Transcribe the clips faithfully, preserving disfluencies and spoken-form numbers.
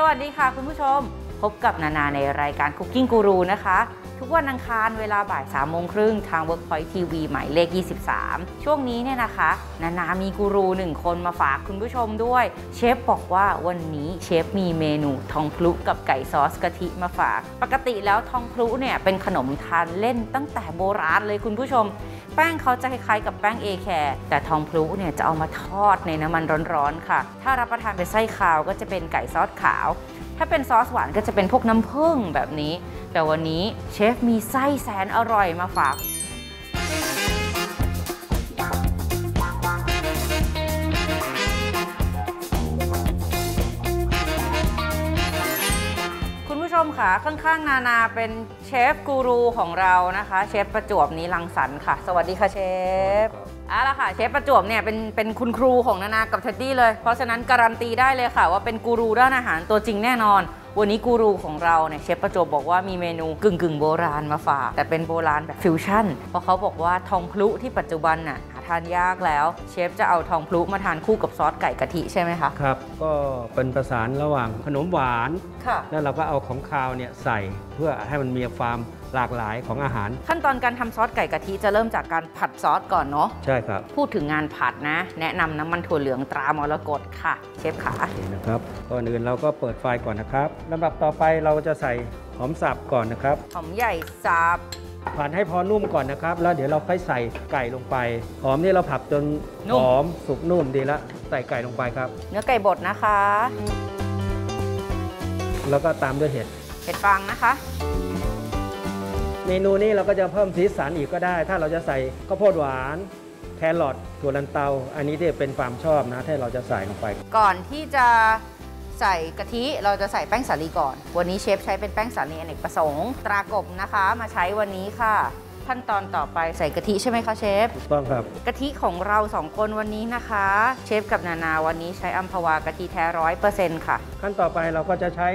สวัสดีค่ะคุณผู้ชมพบกับนานาในรายการ Cooking Guru นะคะทุกวันอังคารเวลาบ่ายสามโมงครึ่งทาง Workpoint ที วี หมายเลขยี่สิบสามช่วงนี้เนี่ยนะคะนานามีกูรูหนึ่งคนมาฝากคุณผู้ชมด้วยเชฟบอกว่าวันนี้เชฟมีเมนูทองพลุกับไก่ซอสกะทิมาฝากปกติแล้วทองพลุเนี่ยเป็นขนมทานเล่นตั้งแต่โบราณเลยคุณผู้ชมแป้งเขาจะคล้ายๆกับแป้งเอแคร์แต่ทองพลุเนี่ยจะเอามาทอดในน้ำมันร้อนๆค่ะถ้ารับประทานเป็นไส้คาวก็จะเป็นไก่ซอสขาวถ้าเป็นซอสหวานก็จะเป็นพวกน้ำผึ้งแบบนี้แต่วันนี้เชฟมีไส้แสนอร่อยมาฝากคุณผู้ชมค่ะข้างๆนานาเป็นเชฟกูรูของเรานะคะเชฟประจวบนี้รังสรรค์ค่ะสวัสดีค่ะเชฟเอาล่ะค่ะเชฟประจวบเนี่ยเป็นเป็นคุณครูของนานากับเท็ดดี้เลยเพราะฉะนั้นการันตีได้เลยค่ะว่าเป็นกูรูด้านอาหารตัวจริงแน่นอนวันนี้กูรูของเราเนี่ยเชฟประจวบบอกว่ามีเมนูกึ่งกึ่งโบราณมาฝากแต่เป็นโบราณแบบฟิวชั่นเพราะเขาบอกว่าทองพลุที่ปัจจุบันน่ะหาทานยากแล้วเชฟจะเอาทองพลุมาทานคู่กับซอสไก่กะทิใช่ไหมคะครับก็เป็นประสานระหว่างขนมหวานค่ะแล้วเราก็เอาของคาวเนี่ยใส่เพื่อให้มันมีความหลากหลายของอาหารขั้นตอนการทำซอสไก่กะทิจะเริ่มจากการผัดซอสก่อนเนาะใช่ครับพูดถึงงานผัดนะแนะนำน้ำมันถั่วเหลืองตรามรกตค่ะเชฟขานะครับก่อนอื่นเราก็เปิดไฟก่อนนะครับลำดับต่อไปเราจะใส่หอมสับก่อนนะครับหอมใหญ่สับผัดให้พอนุ่มก่อนนะครับแล้วเดี๋ยวเราค่อยใส่ไก่ลงไปหอมนี่เราผัดจนหอมสุกนุ่มดีละใส่ไก่ลงไปครับเนื้อไก่บดนะคะแล้วก็ตามด้วยเห็ดเห็ดฟางนะคะเมนูนี้เราก็จะเพิ่มสีสันอีกก็ได้ถ้าเราจะใส่ข้าวโพดหวานแครอทถั่วลันเตาอันนี้ที่เป็นความชอบนะที่เราจะใส่ลงไปก่อนที่จะใส่กะทิเราจะใส่แป้งสาลีก่อนวันนี้เชฟใช้เป็นแป้งสาลีอเนกประสงค์ตรากบนะคะมาใช้วันนี้ค่ะขั้นตอนต่อไปใส่กะทิใช่ไหมคะเชฟถูกต้องครับกะทิของเราสองคนวันนี้นะคะเชฟกับนานาวันนี้ใช้อัมพวากะทิแท้ร้อยเปอร์เซ็นต์ค่ะขั้นต่อไปเราก็จะใช้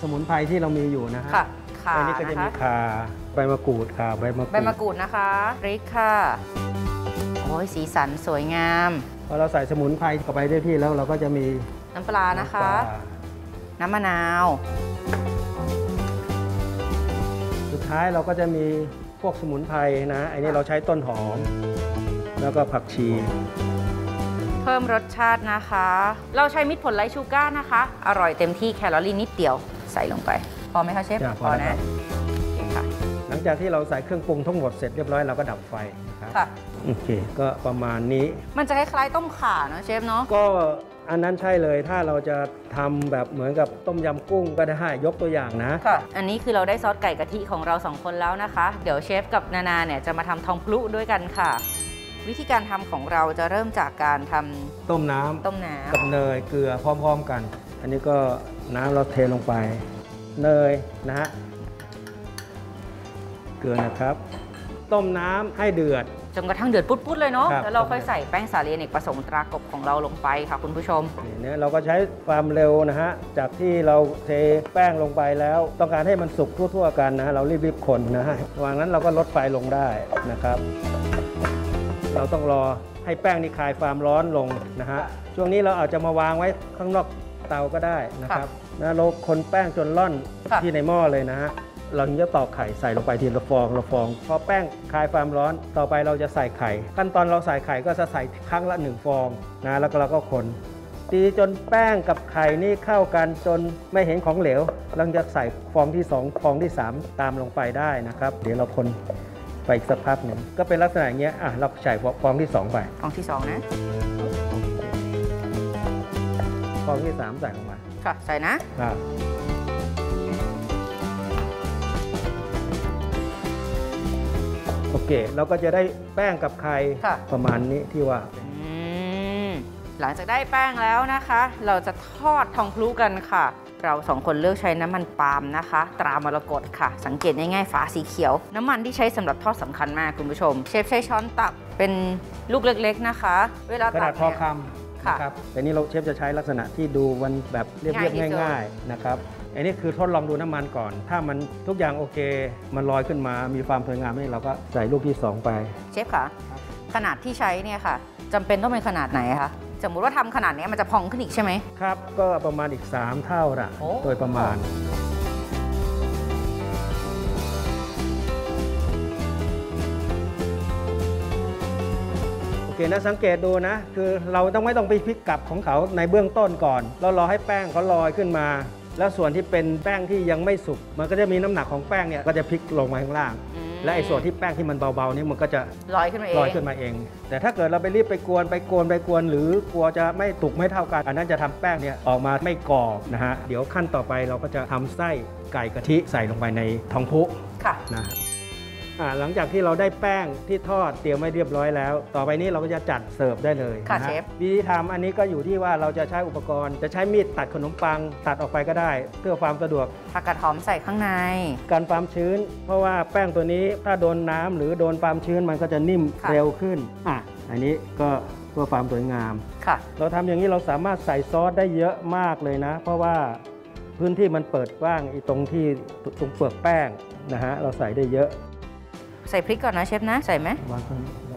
สมุนไพรที่เรามีอยู่นะฮะอันนี้ก็จะมีข่าใบมะกรูดค่ะใบมะกรูดใบมะกรูดนะคะพริกค่ะโอ้ยสีสันสวยงามพอเราใส่สมุนไพรเข้าไปได้ที่แล้วเราก็จะมีน้ำปลานะคะน้ำมะนาวสุดท้ายเราก็จะมีพวกสมุนไพรนะอันนี้เราใช้ต้นหอมแล้วก็ผักชีเพิ่มรสชาตินะคะเราใช้มิตรผลไร้ชูก้านะคะอร่อยเต็มที่แคลอรี่นิดเดียวใส่ลงไปพอไหมคะเชฟพอนะหลังจากที่เราใส่เครื่องปรุงทั้งหมดเสร็จเรียบร้อยเราก็ดับไฟนะครับค่ะโอเคก็ประมาณนี้มันจะคล้ายๆต้มข่าเนาะเชฟเนาะก็อันนั้นใช่เลยถ้าเราจะทำแบบเหมือนกับต้มยำกุ้งก็ได้ยกตัวอย่างนะค่ะอันนี้คือเราได้ซอสไก่กะทิของเราสองคนแล้วนะคะเดี๋ยวเชฟกับนานาเนี่ยจะมาทำทองพลุด้วยกันค่ะวิธีการทำของเราจะเริ่มจากการทำต้มน้ำต้มน้ำกับเนยเกลือพร้อมๆกันอันนี้ก็น้ำเราเทลงไปเนยนะฮะเกลือนะครับต้มน้ำให้เดือดจนกระทั่งเดือดปุ๊ดๆเลยเนาะแล้วเราค่อยใส่แป้งสาลีอเนกประสงค์ตรากบของเราลงไปค่ะคุณผู้ชมเนี่ยเราก็ใช้ความเร็วนะฮะจากที่เราเทแป้งลงไปแล้วต้องการให้มันสุกทั่วๆกันนะเรารีบๆคนนะฮะระหว่างนั้นเราก็ลดไฟลงได้นะครับเราต้องรอให้แป้งนี่คลายความร้อนลงนะฮะช่วงนี้เราอาจจะมาวางไว้ข้างนอกเตาก็ได้นะครับนะเราคนแป้งจนร่อนที่ในหม้อเลยนะฮะเราถึงจะตอกไข่ใส่ลงไปทีละฟองละฟองพอแป้งคลายความร้อนต่อไปเราจะใส่ไข่ขั้นตอนเราใส่ไข่ก็จะใส่ครั้งละหนึ่งฟองนะแล้วก็เราก็คนตีจนแป้งกับไข่นี่เข้ากันจนไม่เห็นของเหลวเราจะใส่ฟองที่สองฟองที่สามตามลงไปได้นะครับเดี๋ยวเราคนไปอีกสักพักหนึ่งก็เป็นลักษณะอย่างเงี้ยอ่ะเราใส่ฟองที่สองไปฟองที่สองนะฟองที่สามใส่ลงมาค่ะใส่นะโอเคเราก็จะได้แป้งกับไข่ประมาณนี้ที่ว่าหลังจากได้แป้งแล้วนะคะเราจะทอดทองพลุกันค่ะเราสองคนเลือกใช้น้ำมันปาล์มนะคะตรามรกตค่ะสังเกตง่ายๆฝาสีเขียวน้ำมันที่ใช้สำหรับทอดสำคัญมากคุณผู้ชมเชฟใช้ช้อนตักเป็นลูกเล็กๆนะคะเวลาตักพอคำครับแต่นี่เราเชฟจะใช้ลักษณะที่ดูวันแบบเรียบๆง่ายๆนะครับอันนี้คือทดลองดูน้ำมันก่อนถ้ามันทุกอย่างโอเคมันลอยขึ้นมามีความสวยงามนี่เราก็ใส่ลูกที่สองไปเชฟค่ะขนาดที่ใช้เนี่ยค่ะจำเป็นต้องเป็นขนาดไหนคะ สมมุติว่าทำขนาดนี้มันจะพองขึ้นอีกใช่ไหมครับก็ประมาณอีกสามเท่าละโดยประมาณโอเคนะสังเกตดูนะคือเราต้องไม่ต้องไปพลิกกลับของเขาในเบื้องต้นก่อนเรารอให้แป้งเขาลอยขึ้นมาแล้วส่วนที่เป็นแป้งที่ยังไม่สุกมันก็จะมีน้ำหนักของแป้งเนี่ยก็จะพลิกลงมาข้างล่างและไอ้ส่วนที่แป้งที่มันเบาๆนี่มันก็จะลอยขึ้นมาเองลอยขึ้นมาเองแต่ถ้าเกิดเราไปรีบไปกวนไปกวนไปกวนหรือกลัวจะไม่สุกไม่เท่ากันอันนั้นจะทำแป้งเนี่ยออกมาไม่กรอบนะฮะเดี๋ยวขั้นต่อไปเราก็จะทำไส้ไก่กะทิใส่ลงไปในทองพุค่ะนะหลังจากที่เราได้แป้งที่ทอดเตรียมไว้เรียบร้อยแล้วต่อไปนี้เราก็จะจัดเสิร์ฟได้เลยค่ะเชฟวิธีทำอันนี้ก็อยู่ที่ว่าเราจะใช้อุปกรณ์จะใช้มีดตัดขนมปังตัดออกไปก็ได้เพื่อความสะดวกผักกาดหอมใส่ข้างในกันความชื้นเพราะว่าแป้งตัวนี้ถ้าโดนน้ำหรือโดนความชื้นมันก็จะนิ่มเร็วขึ้นอ่ะอันนี้ก็เพื่อความสวยงามค่ะเราทำอย่างนี้เราสามารถใส่ซอสได้เยอะมากเลยนะเพราะว่าพื้นที่มันเปิดว่างอีตรงที่ตรงเปลือกแป้งนะฮะเราใส่ได้เยอะใส่พริกก่อนนะเชฟนะใส่ไหมวาง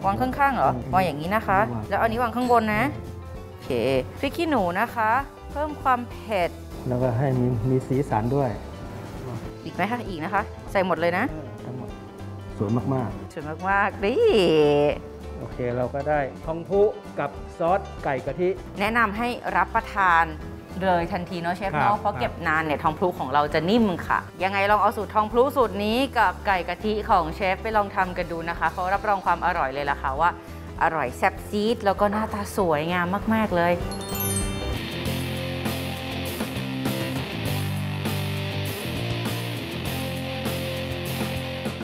วางข้างๆเหรอวางอย่างนี้นะคะแล้วอันนี้วางข้างบนนะโอเคพริกขี้หนูนะคะเพิ่มความเผ็ดแล้วก็ให้มีมีสีสันด้วยอีกไหมคะอีกนะคะใส่หมดเลยนะทั้งหมดสวยมากๆสวยมากๆดิโอเคเราก็ได้ทองพุกับซอสไก่กะทิแนะนำให้รับประทานเลยทันทีเนาะเชฟเนาะเพราะเก็บนานเนี่ยทองพลูของเราจะนิ่มค่ะยังไงลองเอาสูตรทองพลูสูตรนี้กับไก่กะทิของเชฟไปลองทำกันดูนะคะเขารับรองความอร่อยเลยล่ะค่ะว่าอร่อยแซ่บซีดแล้วก็หน้าตาสวยงามมากๆเลย